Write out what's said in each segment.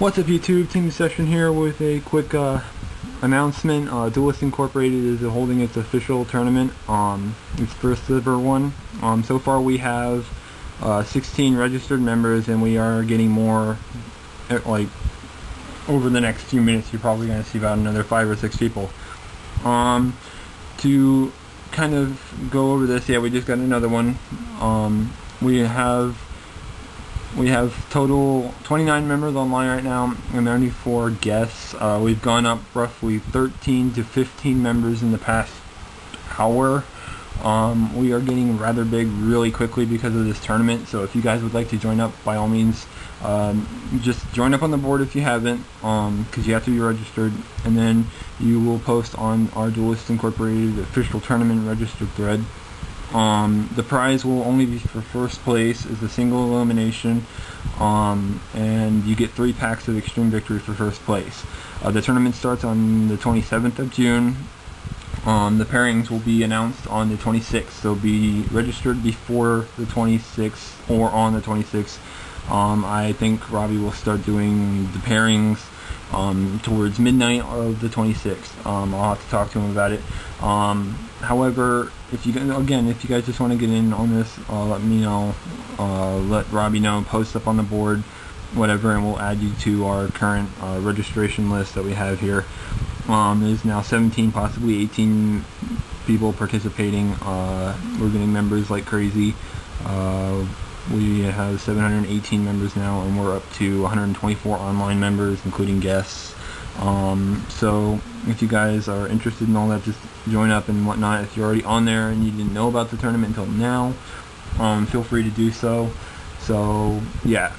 What's up YouTube, Team Session here with a quick announcement. Duelist Incorporated is holding its official tournament. It's first ever one. So far we have 16 registered members, and we are getting more. Like over the next few minutes you're probably going to see about another 5 or 6 people. To kind of go over this, yeah, we just got another one. We have total 29 members online right now and 94 guests. We've gone up roughly 13 to 15 members in the past hour. We are getting rather big really quickly because of this tournament, so if you guys would like to join up, by all means, just join up on the board if you haven't, because you have to be registered, and then you will post on our Duelist Incorporated official tournament registered thread. The prize will only be for first place, is a single elimination, and you get 3 packs of Extreme Victory for first place. The tournament starts on the 27th of June. The pairings will be announced on the 26th, so be registered before the 26th or on the 26th. I think Robbie will start doing the pairings towards midnight of the 26th. I'll have to talk to him about it. However, if you guys just want to get in on this, let me know, let Robbie know, post up on the board, whatever, and we'll add you to our current registration list that we have here. There's now 17, possibly 18 people participating. We're getting members like crazy. We have 718 members now, and we're up to 124 online members, including guests. So if you guys are interested in all that, just join up and whatnot. If you're already on there and you didn't know about the tournament until now, feel free to do so. So yeah.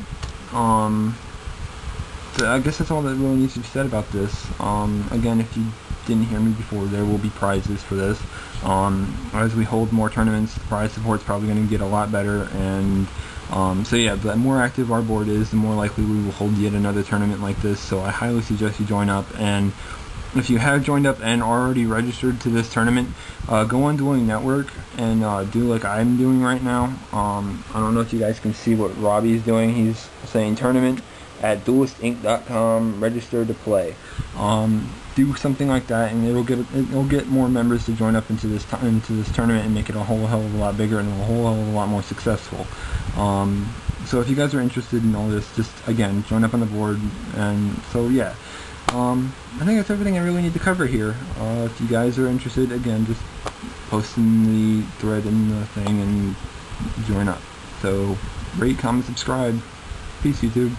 So I guess that's all that really needs to be said about this. Again, if you didn't hear me before, there will be prizes for this. As we hold more tournaments, the prize support's probably going to get a lot better. And so yeah, the more active our board is, the more likely we will hold yet another tournament like this. So I highly suggest you join up. And if you have joined up and are already registered to this tournament, go on Dueling Network and do like I'm doing right now. I don't know if you guys can see what Robbie's doing. He's saying tournament at DuelistInc.com, register to play. Do something like that, and it'll get more members to join up into this tournament and make it a whole hell of a lot bigger and a whole hell of a lot more successful. So if you guys are interested in all this, just again join up on the board. And so yeah, I think that's everything I really need to cover here. If you guys are interested, again, just post in the thread and the thing and join up. So rate, comment, subscribe. Peace, YouTube.